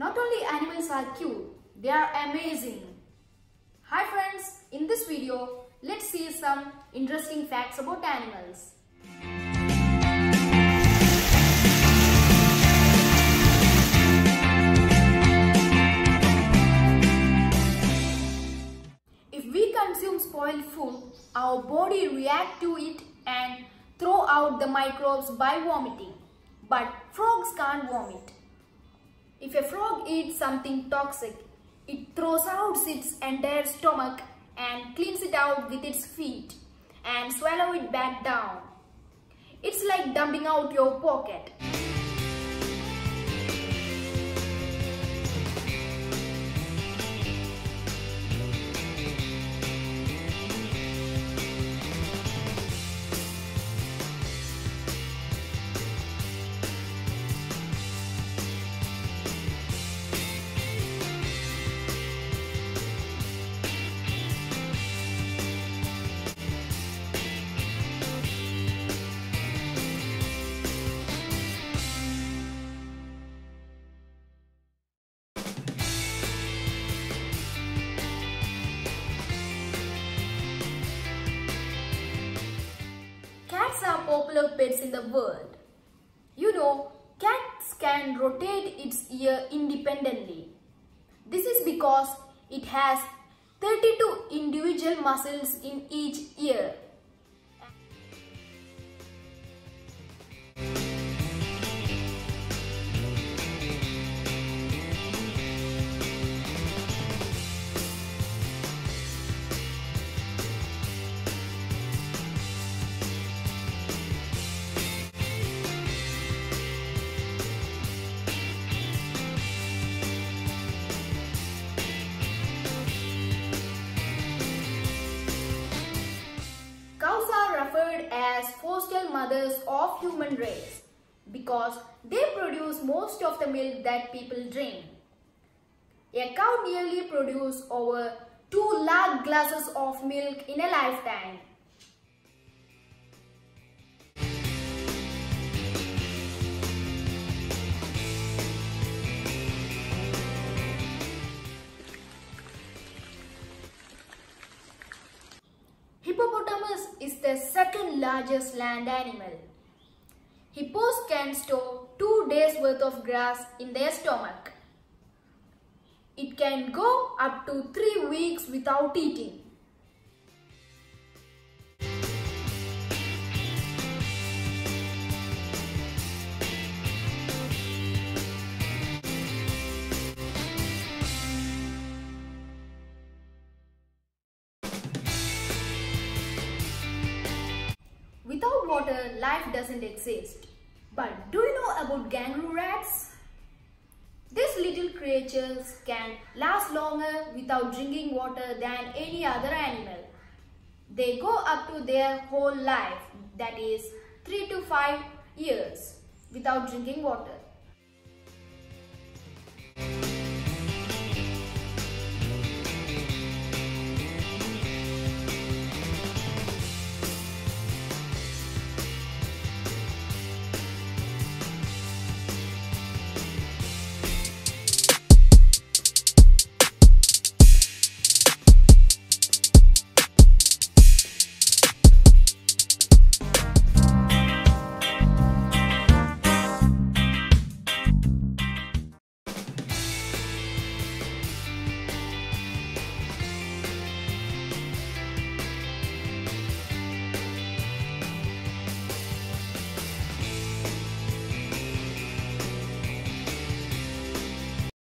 Not only animals are cute, they are amazing. Hi friends, in this video, let's see some interesting facts about animals. If we consume spoiled food, our body reacts to it and throw out the microbes by vomiting. But frogs can't vomit. If a frog eats something toxic, it throws out its entire stomach and cleans it out with its feet and swallows it back down. It's like dumping out your pocket. Cats are popular pets in the world. You know, cats can rotate its ear independently. This is because it has 32 individual muscles in each ear. As foster mothers of human race because they produce most of the milk that people drink. A cow nearly produces over 2 lakh glasses of milk in a lifetime. Is the second largest land animal. Hippos can store 2 days worth of grass in their stomach. It can go up to 3 weeks without eating. Without water, life doesn't exist. But do you know about kangaroo rats? These little creatures can last longer without drinking water than any other animal. They go up to their whole life, that is 3 to 5 years, without drinking water.